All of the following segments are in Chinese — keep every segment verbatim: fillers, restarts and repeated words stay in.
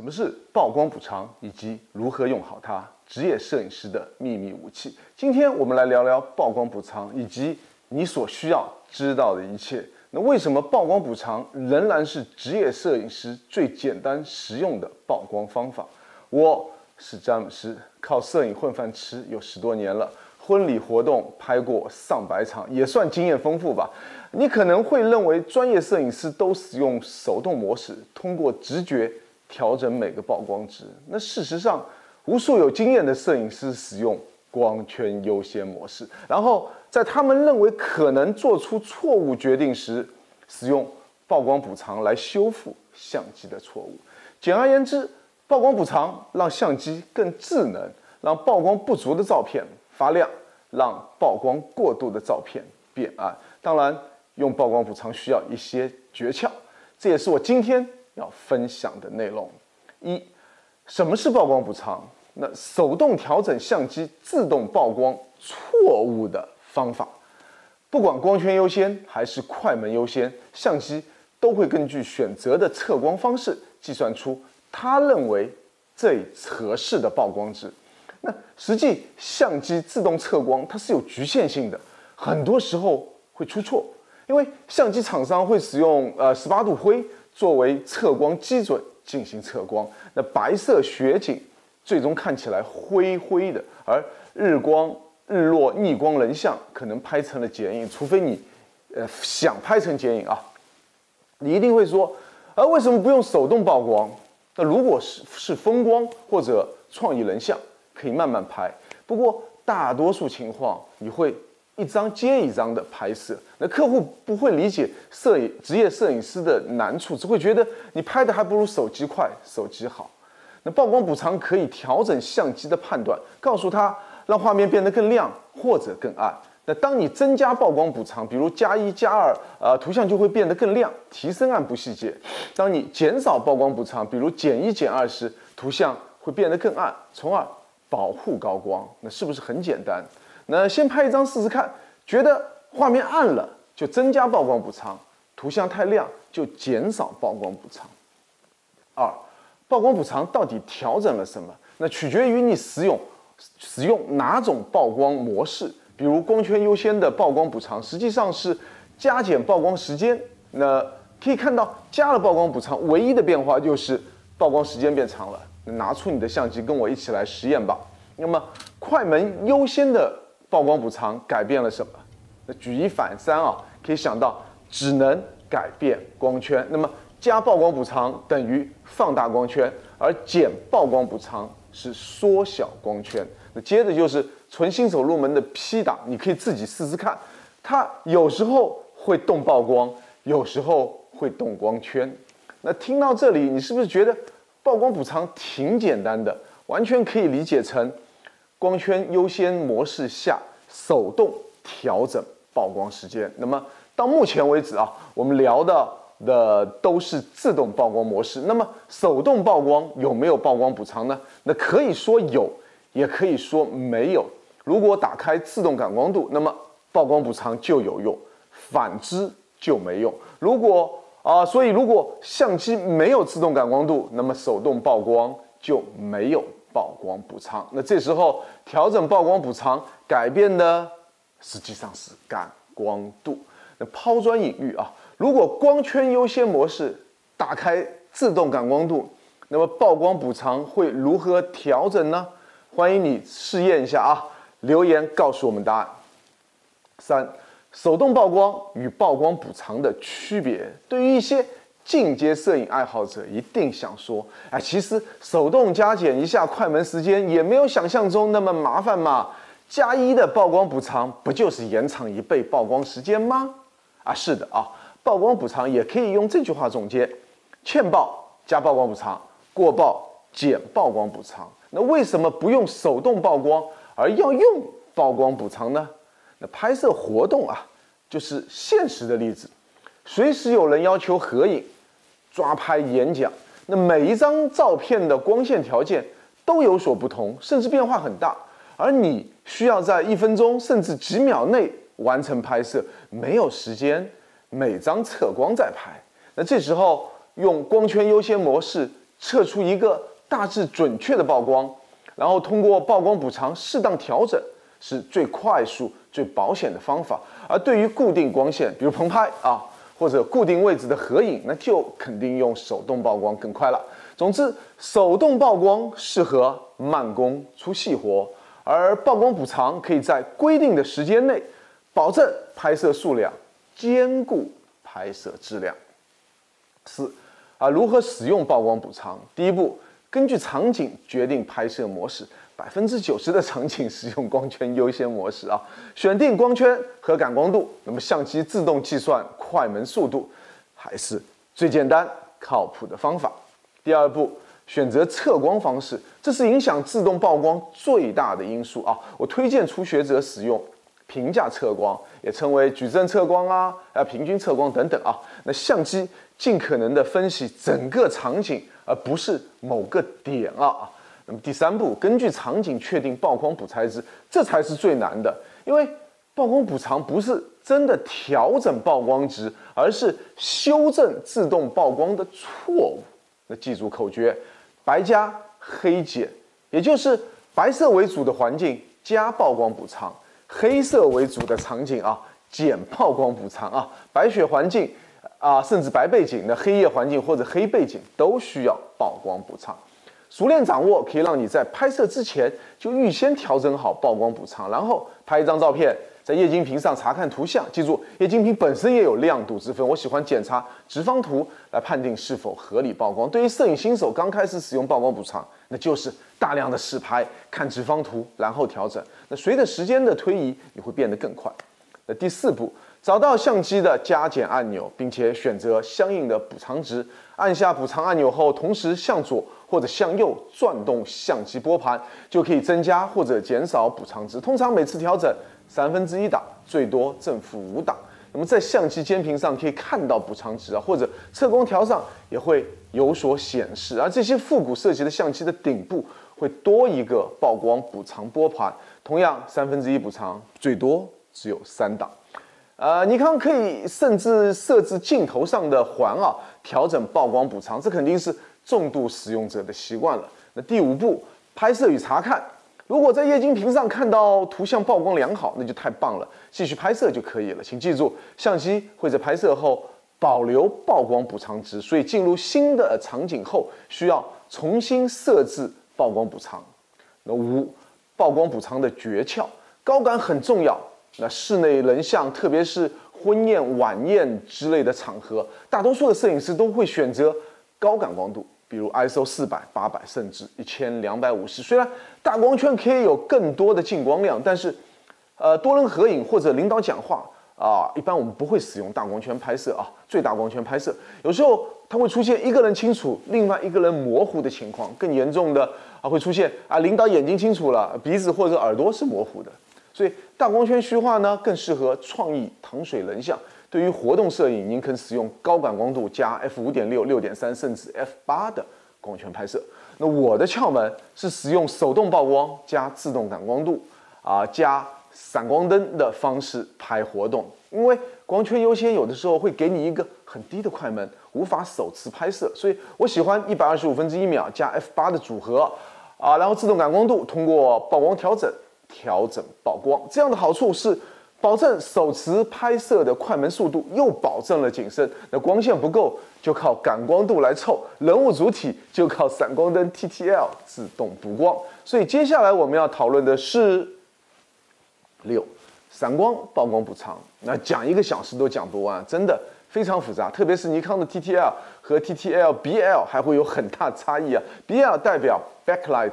什么是曝光补偿，以及如何用好它？职业摄影师的秘密武器。今天我们来聊聊曝光补偿，以及你所需要知道的一切。那为什么曝光补偿仍然是职业摄影师最简单实用的曝光方法？我是詹姆斯，靠摄影混饭吃有十多年了。 婚礼活动拍过上百场，也算经验丰富吧。你可能会认为专业摄影师都使用手动模式，通过直觉调整每个曝光值。那事实上，无数有经验的摄影师使用光圈优先模式，然后在他们认为可能做出错误决定时，使用曝光补偿来修复相机的错误。简而言之，曝光补偿让相机更智能，让曝光不足的照片 发亮，让曝光过度的照片变暗。当然，用曝光补偿需要一些诀窍，这也是我今天要分享的内容。一，什么是曝光补偿？那手动调整相机自动曝光错误的方法，不管光圈优先还是快门优先，相机都会根据选择的测光方式计算出他认为最合适的曝光值。 那实际相机自动测光，它是有局限性的，很多时候会出错，因为相机厂商会使用呃十八度灰作为测光基准进行测光。那白色雪景最终看起来灰灰的，而日光、日落、逆光人像可能拍成了剪影，除非你呃想拍成剪影啊，你一定会说，啊为什么不用手动曝光？那如果是是风光或者创意人像， 可以慢慢拍，不过大多数情况你会一张接一张的拍摄，那客户不会理解摄影职业摄影师的难处，只会觉得你拍的还不如手机快、手机好。那曝光补偿可以调整相机的判断，告诉他让画面变得更亮或者更暗。那当你增加曝光补偿，比如加一、加二，呃，图像就会变得更亮，提升暗部细节；当你减少曝光补偿，比如减一、减二时，图像会变得更暗，从而 保护高光，那是不是很简单？那先拍一张试试看，觉得画面暗了就增加曝光补偿，图像太亮就减少曝光补偿。二，曝光补偿到底调整了什么？那取决于你使用使用哪种曝光模式。比如光圈优先的曝光补偿，实际上是加减曝光时间。那可以看到，加了曝光补偿，唯一的变化就是曝光时间变长了。 拿出你的相机，跟我一起来实验吧。那么，快门优先的曝光补偿改变了什么？那举一反三啊，可以想到只能改变光圈。那么加曝光补偿等于放大光圈，而减曝光补偿是缩小光圈。那接着就是纯新手入门的 P 档，你可以自己试试看，它有时候会动曝光，有时候会动光圈。那听到这里，你是不是觉得 曝光补偿挺简单的，完全可以理解成光圈优先模式下手动调整曝光时间。那么到目前为止啊，我们聊的的都是自动曝光模式。那么手动曝光有没有曝光补偿呢？那可以说有，也可以说没有。如果打开自动感光度，那么曝光补偿就有用，反之就没用。如果 啊，所以如果相机没有自动感光度，那么手动曝光就没有曝光补偿。那这时候调整曝光补偿改变的实际上是感光度。那抛砖引玉啊，如果光圈优先模式打开自动感光度，那么曝光补偿会如何调整呢？欢迎你试验一下啊，留言告诉我们答案。三， 手动曝光与曝光补偿的区别，对于一些进阶摄影爱好者，一定想说：哎，其实手动加减一下快门时间也没有想象中那么麻烦嘛。加一的曝光补偿不就是延长一倍曝光时间吗？啊，是的啊，曝光补偿也可以用这句话总结：欠曝加曝光补偿，过曝减曝光补偿。那为什么不用手动曝光，而要用曝光补偿呢？ 那拍摄活动啊，就是现实的例子，随时有人要求合影、抓拍、演讲。那每一张照片的光线条件都有所不同，甚至变化很大。而你需要在一分钟甚至几秒内完成拍摄，没有时间每张测光再拍。那这时候用光圈优先模式测出一个大致准确的曝光，然后通过曝光补偿适当调整，是最快速、最保险的方法。而对于固定光线，比如棚拍啊，或者固定位置的合影，那就肯定用手动曝光更快了。总之，手动曝光适合慢工出细活，而曝光补偿可以在规定的时间内，保证拍摄数量，兼顾拍摄质量。四。 啊，如何使用曝光补偿？第一步，根据场景决定拍摄模式，百分之九十的场景使用光圈优先模式啊，选定光圈和感光度，那么相机自动计算快门速度，还是最简单靠谱的方法。第二步，选择测光方式，这是影响自动曝光最大的因素啊。我推荐初学者使用平价测光，也称为矩阵测光啊，呃，平均测光等等啊。那相机。 尽可能的分析整个场景，而不是某个点啊。那么第三步，根据场景确定曝光补差值，这才是最难的，因为曝光补偿不是真的调整曝光值，而是修正自动曝光的错误。那记住口诀：白加黑减，也就是白色为主的环境加曝光补偿，黑色为主的场景啊减曝光补偿啊，白雪环境。 啊，甚至白背景的黑夜环境或者黑背景都需要曝光补偿。熟练掌握可以让你在拍摄之前就预先调整好曝光补偿，然后拍一张照片，在液晶屏上查看图像。记住，液晶屏本身也有亮度之分，我喜欢检查直方图来判定是否合理曝光。对于摄影新手刚开始使用曝光补偿，那就是大量的试拍，看直方图，然后调整。那随着时间的推移，你会变得更快。那第四步。 找到相机的加减按钮，并且选择相应的补偿值。按下补偿按钮后，同时向左或者向右转动相机拨盘，就可以增加或者减少补偿值。通常每次调整三分之一档，最多正负五档。那么在相机监屏上可以看到补偿值啊，或者测光条上也会有所显示。而这些复古设计的相机的顶部会多一个曝光补偿拨盘，同样三分之一补偿，最多只有三档。 呃，尼康可以甚至设置镜头上的环啊，调整曝光补偿，这肯定是重度使用者的习惯了。那第五步，拍摄与查看。如果在液晶屏上看到图像曝光良好，那就太棒了，继续拍摄就可以了。请记住，相机会在拍摄后保留曝光补偿值，所以进入新的场景后，需要重新设置曝光补偿。那五，曝光补偿的诀窍，高感很重要。 那室内人像，特别是婚宴、晚宴之类的场合，大多数的摄影师都会选择高感光度，比如 I S O 四百、八百，甚至 一千二百五十。虽然大光圈可以有更多的进光量，但是，呃，多人合影或者领导讲话啊、呃，一般我们不会使用大光圈拍摄啊，最大光圈拍摄。有时候它会出现一个人清楚，另外一个人模糊的情况，更严重的啊会出现啊，领导眼睛清楚了，鼻子或者耳朵是模糊的。 所以大光圈虚化呢，更适合创意糖水人像。对于活动摄影，您可使用高感光度加 F 五点六、六点三 甚至 F 八的光圈拍摄。那我的窍门是使用手动曝光加自动感光度啊、呃、加闪光灯的方式拍活动，因为光圈优先有的时候会给你一个很低的快门，无法首次拍摄，所以我喜欢一百二十五分之一秒加 F 八的组合啊、呃，然后自动感光度通过曝光调整。 调整曝光，这样的好处是保证手持拍摄的快门速度，又保证了景深。那光线不够就靠感光度来凑，人物主体就靠闪光灯 T T L 自动补光。所以接下来我们要讨论的是六闪光曝光补偿。那讲一个小时都讲不完，真的非常复杂，特别是尼康的 T T L 和 T T L B L 还会有很大差异啊。B L 代表 backlight。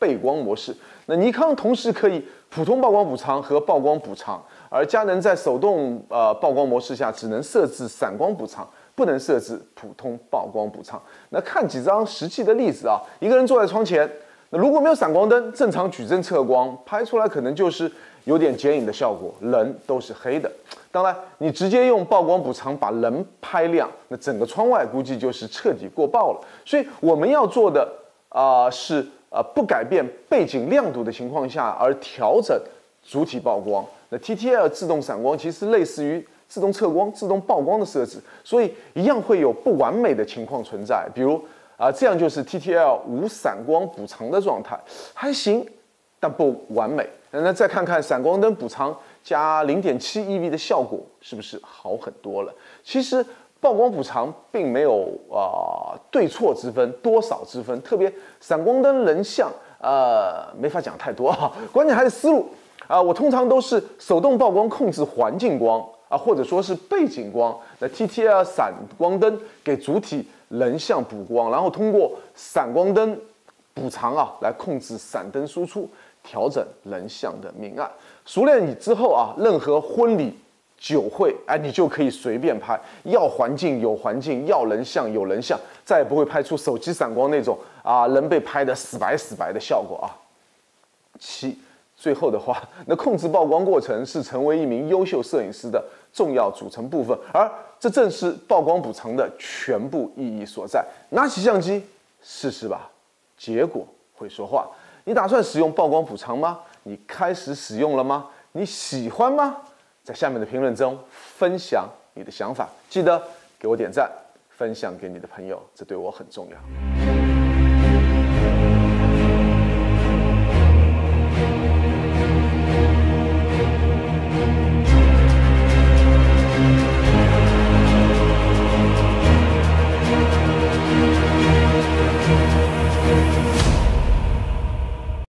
背光模式，那尼康同时可以普通曝光补偿和曝光补偿，而佳能在手动呃曝光模式下只能设置闪光补偿，不能设置普通曝光补偿。那看几张实际的例子啊，一个人坐在窗前，那如果没有闪光灯，正常矩阵测光拍出来可能就是有点剪影的效果，人都是黑的。当然，你直接用曝光补偿把人拍亮，那整个窗外估计就是彻底过曝了。所以我们要做的啊、呃、是。 啊，不改变背景亮度的情况下，而调整主体曝光。那 T T L 自动闪光其实类似于自动测光、自动曝光的设置，所以一样会有不完美的情况存在。比如啊，这样就是 T T L 无闪光补偿的状态，还行，但不完美。那再看看闪光灯补偿加 零点七 E V 的效果是不是好很多了？其实曝光补偿并没有啊、呃、对错之分，多少之分，特别闪光灯人像呃没法讲太多啊，关键还是思路啊、呃。我通常都是手动曝光控制环境光。 啊，或者说是背景光，那 T T L 闪光灯给主体人像补光，然后通过闪光灯补偿啊，来控制闪灯输出，调整人像的明暗。熟练你之后啊，任何婚礼、酒会，哎，你就可以随便拍，要环境有环境，要人像有人像，再也不会拍出手机闪光那种啊，人被拍得死白死白的效果啊。七，最后的话，那控制曝光过程是成为一名优秀摄影师的 重要组成部分，而这正是曝光补偿的全部意义所在。拿起相机试试吧，结果会说话。你打算使用曝光补偿吗？你开始使用了吗？你喜欢吗？在下面的评论中分享你的想法，记得给我点赞，分享给你的朋友，这对我很重要。